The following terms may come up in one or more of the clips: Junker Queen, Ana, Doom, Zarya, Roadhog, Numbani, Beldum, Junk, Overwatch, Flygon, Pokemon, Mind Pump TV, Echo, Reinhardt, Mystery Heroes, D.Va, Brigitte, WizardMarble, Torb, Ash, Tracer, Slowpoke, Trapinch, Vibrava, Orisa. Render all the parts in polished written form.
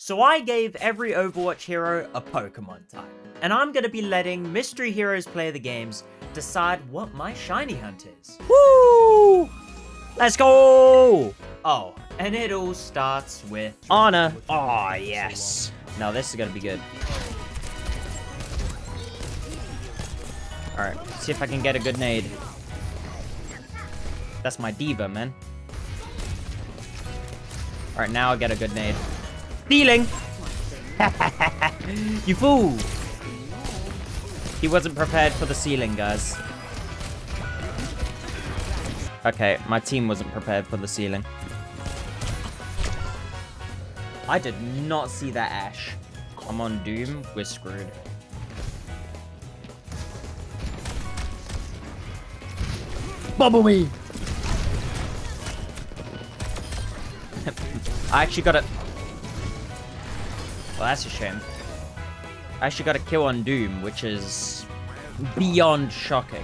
So I gave every Overwatch hero a Pokemon type, and I'm going to be letting Mystery Heroes play the games decide what my shiny hunt is. Woo! Let's go! Oh, and it all starts with Ana. Aw, yes. Now this is going to be good. Alright, see if I can get a good nade. That's my D.Va, man. Alright, now I get a good nade. Stealing! You fool! He wasn't prepared for the ceiling, guys. Okay, my team wasn't prepared for the ceiling. I did not see that Ash. I'm on Doom, we're screwed. Bubble me! I actually got a... Well, that's a shame. I actually got a kill on Doom, which is beyond shocking.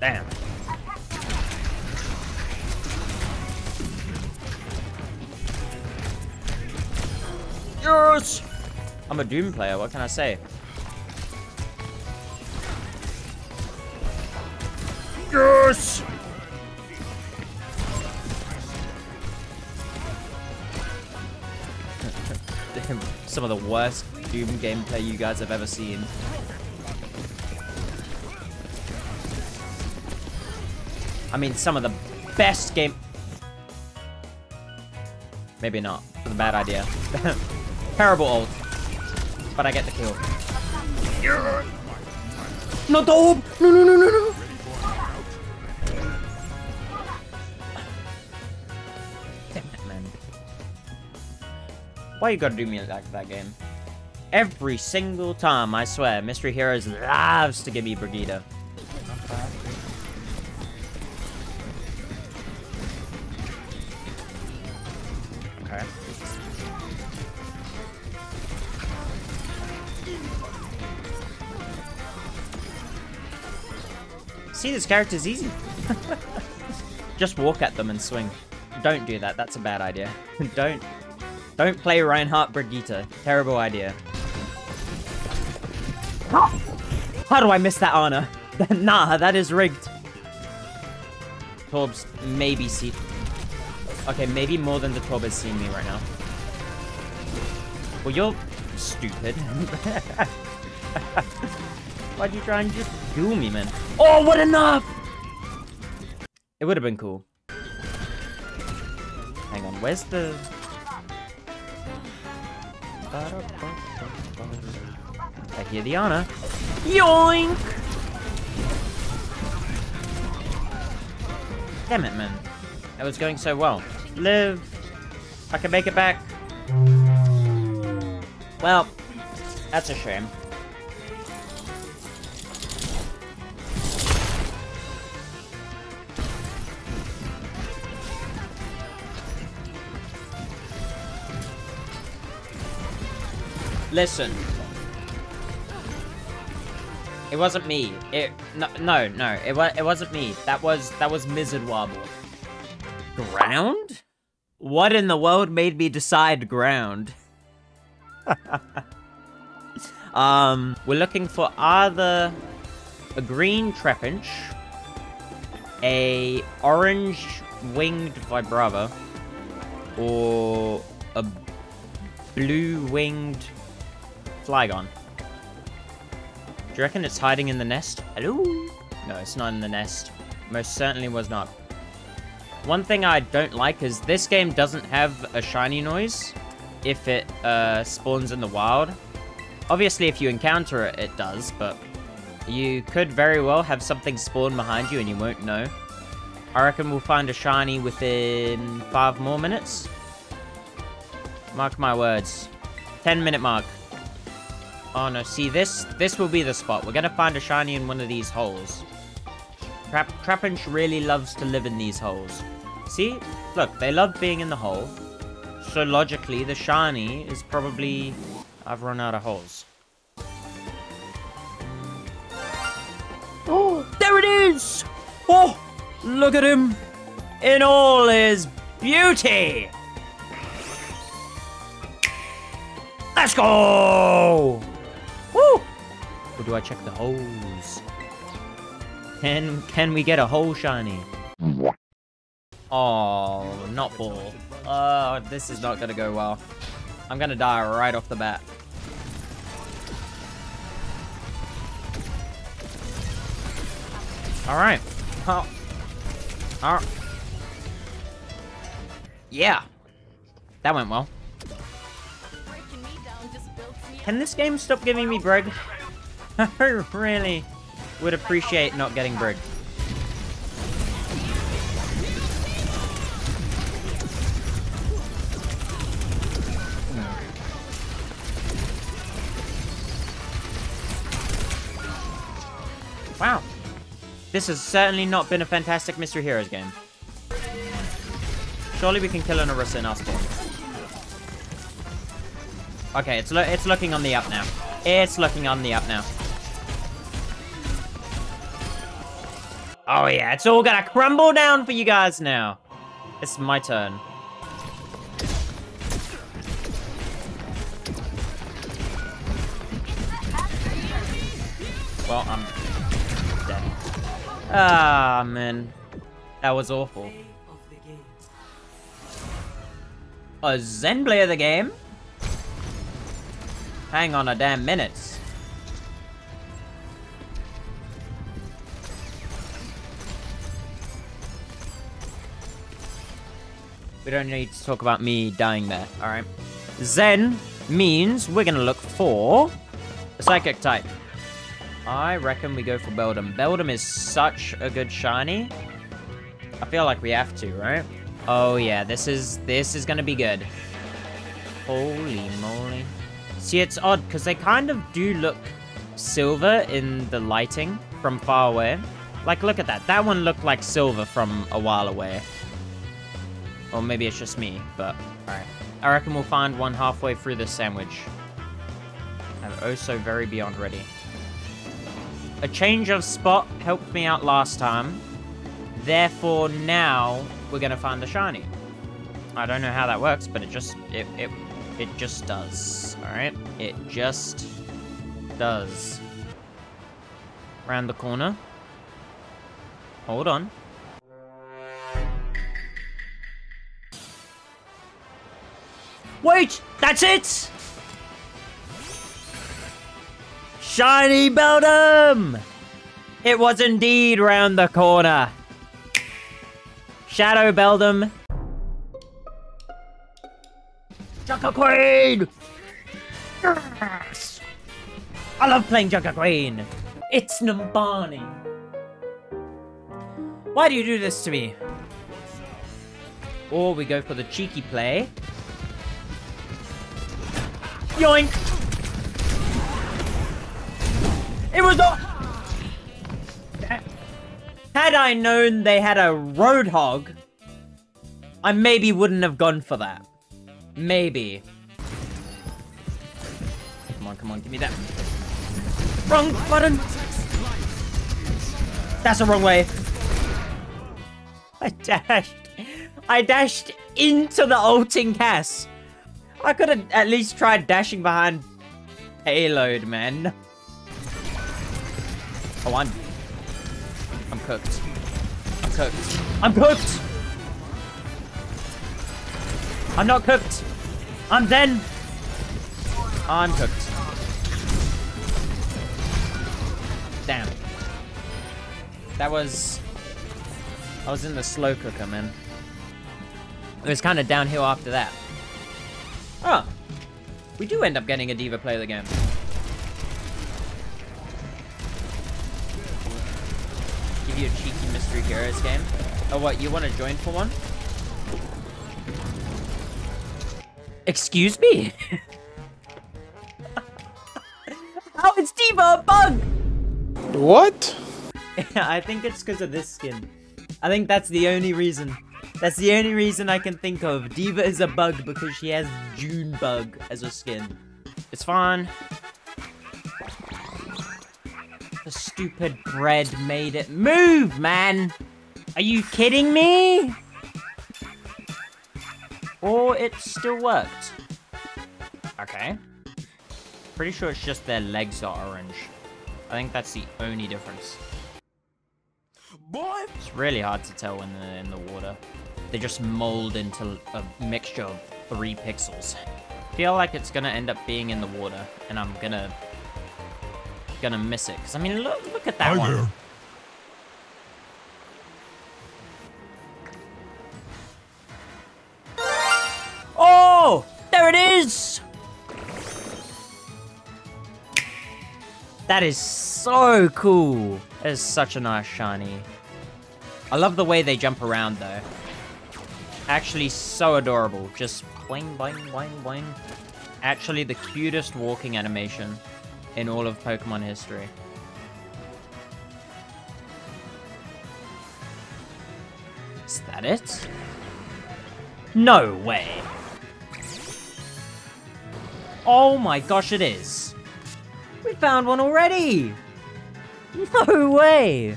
Damn. Yes! I'm a Doom player, what can I say? Yes! Some of the worst Doom gameplay you guys have ever seen. I mean, some of the best game... Maybe not. That's a bad idea. Terrible ult. But I get the kill. No, Torb! No, no, no, no, no! Damn it, man. Why you gotta do me like that game? Every single time, I swear, Mystery Heroes loves to give me Brigitte. Okay. See, this character's easy. Just walk at them and swing. Don't do that, that's a bad idea. Don't play Reinhardt Brigitte. Terrible idea. How do I miss that Ana? Nah, that is rigged. Torb's maybe see... Okay, maybe more than the Torb has seen me right now. Well, you're stupid. Why'd you try and just duel me, man? Oh, what enough! It would have been cool. Hang on, where's the... I hear the Ana. Yoink! Damn it, man. That was going so well. Live! I can make it back. Well, that's a shame. Listen. It wasn't me. It wasn't me. That was WizardMarble. Ground? What in the world made me decide ground? We're looking for either a green Trapinch, a orange winged Vibrava, or a blue winged Flygon. Do you reckon it's hiding in the nest? Hello? No, it's not in the nest. Most certainly was not. One thing I don't like is this game doesn't have a shiny noise if it spawns in the wild. Obviously, if you encounter it, it does, but you could very well have something spawn behind you and you won't know. I reckon we'll find a shiny within 5 more minutes. Mark my words. 10-minute mark. Oh no, see, this will be the spot. We're gonna find a shiny in one of these holes. Trapinch really loves to live in these holes. See? Look, they love being in the hole. So logically, the shiny is probably... I've run out of holes. Oh, there it is! Oh, Look at him in all his beauty. Let's go! Woo! Or do I check the hose? Can we get a whole shiny? Oh, not ball. This is not gonna go well. I'm gonna die right off the bat. Alright. Oh. Alright. Yeah. That went well. Can this game stop giving me bread? I really would appreciate not getting bread. Wow. This has certainly not been a fantastic Mystery Heroes game. Surely we can kill an Orisa in our spawn. Okay, it's looking on the up now. It's looking on the up now. Oh yeah, it's all gonna crumble down for you guys now. It's my turn. Well, I'm dead. Ah, man. That was awful. A Zen play of the game? Hang on a damn minute. We don't need to talk about me dying there, alright? Zen means we're gonna look for a psychic type. I reckon we go for Beldum. Beldum is such a good shiny. I feel like we have to, right? Oh yeah, this is gonna be good. Holy moly. See, it's odd, because they kind of do look silver in the lighting from far away. Like, look at that. That one looked like silver from a while away. Or maybe it's just me, but alright. I reckon we'll find one halfway through this sandwich. I'm also very beyond ready. A change of spot helped me out last time. Therefore, now we're gonna find the shiny. I don't know how that works, but it just does. Alright? It just does. Round the corner. Hold on. Wait! That's it! Shiny Beldum! It was indeed round the corner. Shadow Beldum. Junker Queen! Yes! I love playing Junker Queen. It's Numbani. Why do you do this to me? Or we go for the cheeky play. Yoink! It was not... Had I known they had a Roadhog, I maybe wouldn't have gone for that. Maybe. Come on, come on, give me that. Wrong button! That's the wrong way. I dashed into the ulting cast. I could have at least tried dashing behind payload, man. Oh, I'm cooked. I'm cooked. I'm cooked! I'm not cooked. I'm then. I'm cooked. Damn. I was in the slow cooker, man. It was kind of downhill after that. Oh, we do end up getting a D.Va play of the game. Give you a cheeky Mystery Heroes game. Oh, what, you want to join for one? Excuse me? Oh, it's D.Va, a bug! What? I think it's because of this skin. I think that's the only reason. That's the only reason I can think of. D.Va is a bug because she has June bug as a skin. It's fine. The stupid bread made it move, man! Are you kidding me? Or it still worked. Okay. Pretty sure it's just their legs are orange. I think that's the only difference. Boy. It's really hard to tell in the water. They just mold into a mixture of 3 pixels. I feel like it's gonna end up being in the water, and I'm gonna miss it. Cause I mean, look at that one. There. Oh, there it is. That is so cool. That is such a nice shiny. I love the way they jump around though. Actually so adorable. Just boing, boing, boing, boing. Actually the cutest walking animation in all of Pokemon history. Is that it? No way. Oh my gosh, it is. We found one already! No way!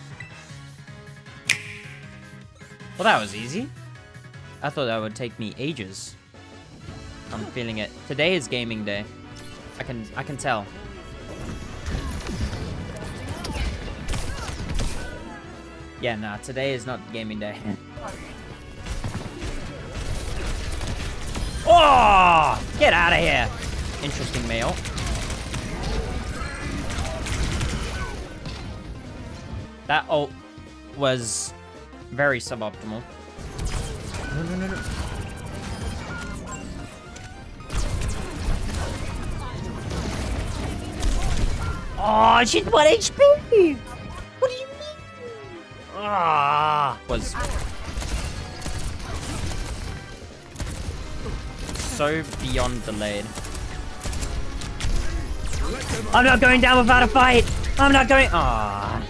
Well, that was easy. I thought that would take me ages. I'm feeling it. Today is gaming day. I can tell. Yeah, nah, today is not gaming day. Oh! Get out of here! Interesting mail. That ult was very suboptimal. No, no, no, no. Oh, she's 1 HP! What do you mean? Ah, was so beyond delayed. I'm not going down without a fight! I'm not going. Ah.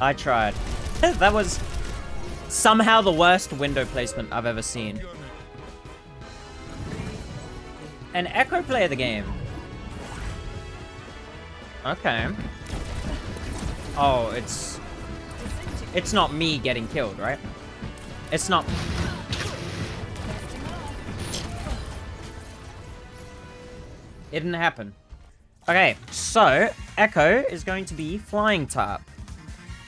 I tried. That was somehow the worst window placement I've ever seen. An Echo player the game. Okay. Oh, it's not me getting killed, right? It's not. It didn't happen. Okay, so Echo is going to be flying type.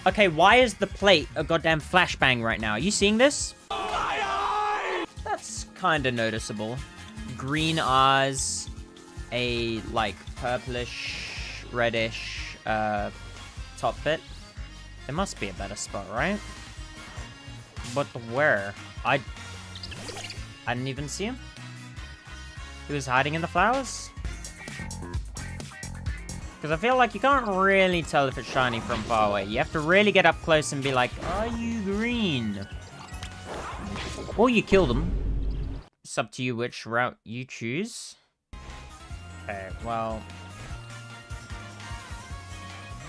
Okay, why is the plate a goddamn flashbang right now? Are you seeing this? That's kind of noticeable. Green eyes, a like purplish, reddish top bit. There must be a better spot, right? But where? I didn't even see him. He was hiding in the flowers. Because I feel like you can't really tell if it's shiny from far away. You have to really get up close and be like, are you green? Or you kill them. It's up to you which route you choose. Okay, well,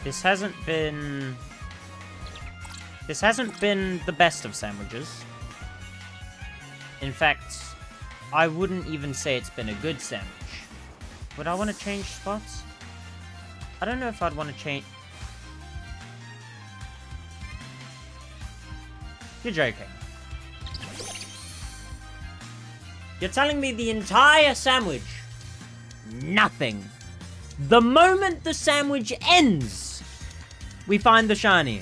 This hasn't been the best of sandwiches. In fact, I wouldn't even say it's been a good sandwich. Would I want to change spots? I don't know if I'd want to change. You're joking. You're telling me the entire sandwich? Nothing. The moment the sandwich ends, we find the shiny.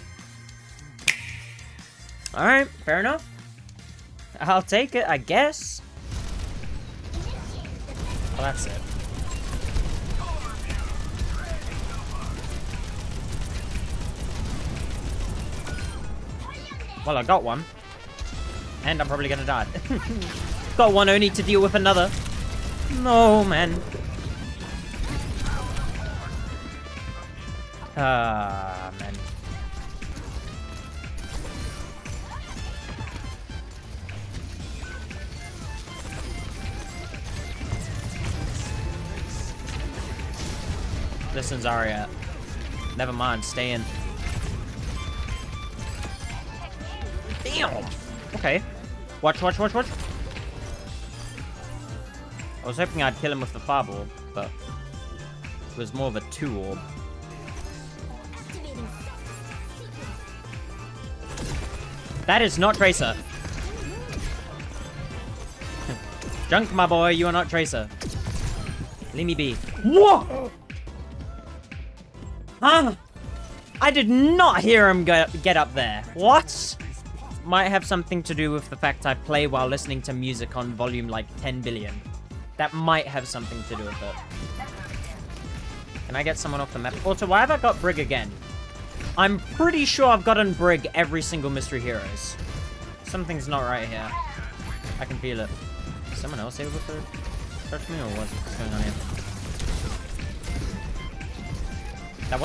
Alright, fair enough. I'll take it, I guess. Well, that's it. Well, I got one. And I'm probably gonna die. Got one only to deal with another. No, man. Ah, man. Listen, Zarya. Never mind, stay in. Damn! Okay. Watch, watch, watch, watch. I was hoping I'd kill him with the fireball, but it was more of a 2 orb. That is not Tracer. Junk, my boy, you are not Tracer. Leave me be. Whoa! Huh? I did not hear him get up there. What? Might have something to do with the fact I play while listening to music on volume like 10 billion. That might have something to do with it. Can I get someone off the map? Also, why have I got Brig again? I'm pretty sure I've gotten Brig every single Mystery Heroes. Something's not right here. I can feel it. Is someone else able to touch me, or what's going on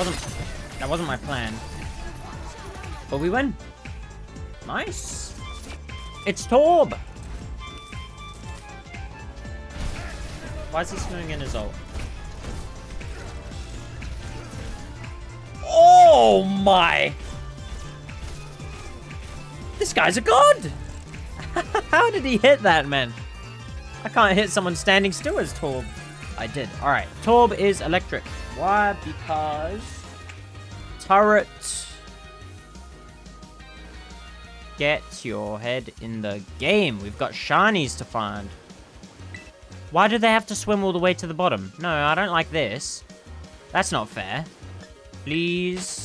here? That wasn't my plan. But we win. Nice. It's Torb. Why is he swimming in his ult? Oh my! This guy's a god! How did he hit that, man? I can't hit someone standing still as Torb. I did. Alright. Torb is electric. Why? Because... turret... get your head in the game. We've got shinies to find. Why do they have to swim all the way to the bottom? No, I don't like this. That's not fair. Please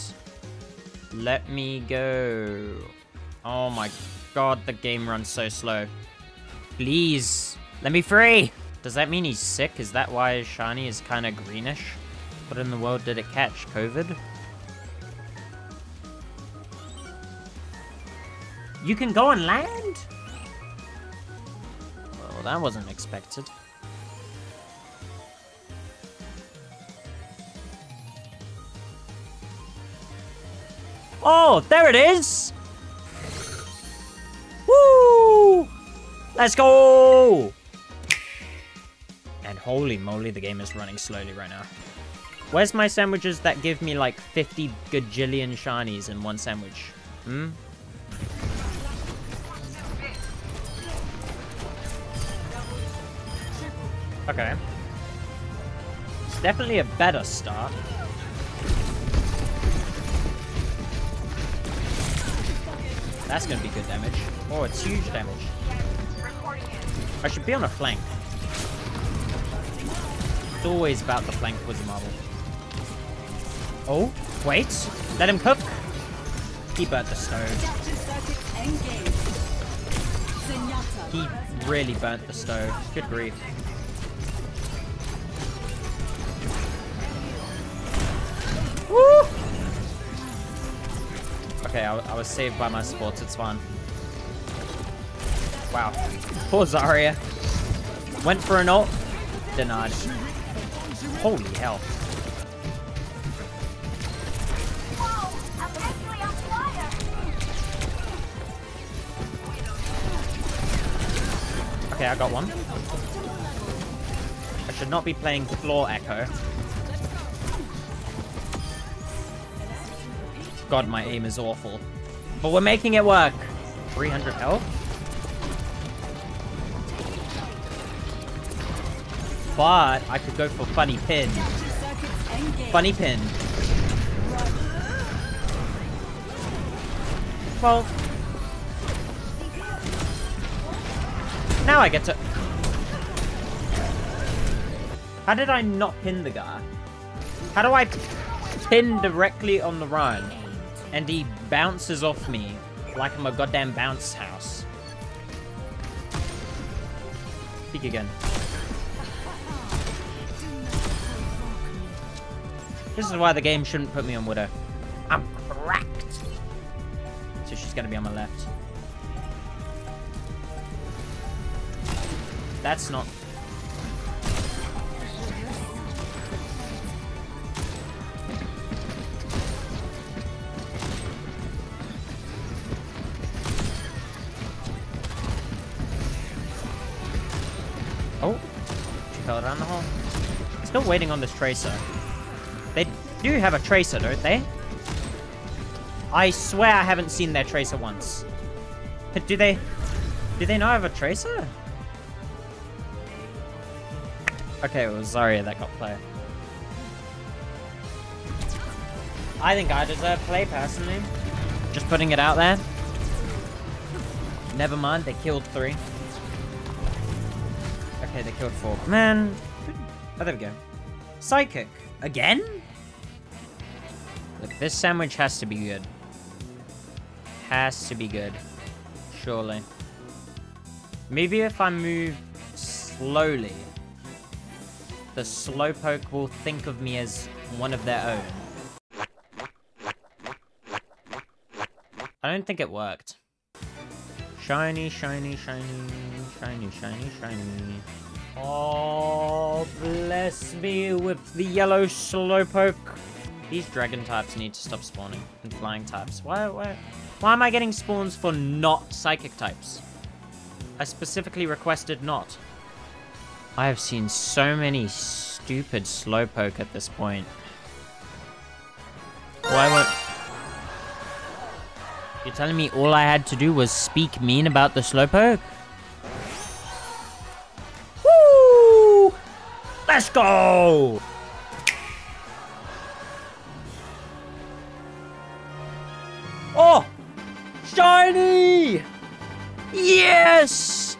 let me go. Oh my god, the game runs so slow. Please let me free. Does that mean he's sick? Is that why his shiny is kind of greenish? What in the world did it catch? COVID? You can go on land? Well, that wasn't expected. Oh, there it is! Woo! Let's go! And holy moly, the game is running slowly right now. Where's my sandwiches that give me like 50 gajillion shinies in one sandwich? Hmm? Okay. It's definitely a better start. That's gonna be good damage. Oh, it's huge damage. I should be on a flank. It's always about the flank with WizardMarble. Oh, wait. Let him cook. He burnt the stove. He really burnt the stove. Good grief. Woo! Okay, I was saved by my sports, it's fine. Wow. Poor Zarya. Went for an ult. Denied. Holy hell. Okay, I got one. I should not be playing floor Echo. God, my aim is awful. But we're making it work. 300 health. But I could go for funny pin. Funny pin. Well. Now I get to... how did I not pin the guy? How do I pin directly on the run? And he bounces off me like I'm a goddamn bounce house. Peek again. This is why the game shouldn't put me on Widow. I'm cracked. So she's gonna be on my left. That's not... around the hole. Still waiting on this Tracer. They do have a Tracer, don't they? I swear I haven't seen their Tracer once. But do they not have a Tracer? Okay, it was Zarya that got play. I think I deserve play personally. Just putting it out there. Never mind, they killed three. Okay, they killed four. Man. Oh, there we go. Psychic. Again? Look, this sandwich has to be good. Has to be good. Surely. Maybe if I move slowly, the Slowpoke will think of me as one of their own. I don't think it worked. Shiny, shiny, shiny, shiny, shiny, shiny. Oh, bless me with the yellow Slowpoke. These dragon types need to stop spawning, and flying types. Why am I getting spawns for not psychic types? I specifically requested not. I have seen so many stupid Slowpoke at this point. Why won't... You're telling me all I had to do was speak mean about the Slowpoke? Woo! Let's go! Oh! Shiny! Yes!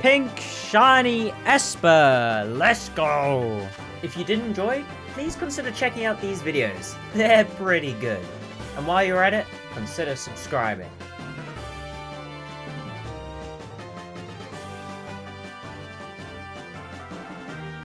Pink shiny Esper! Let's go! If you did enjoy, please consider checking out these videos. They're pretty good. And while you're at it, consider subscribing.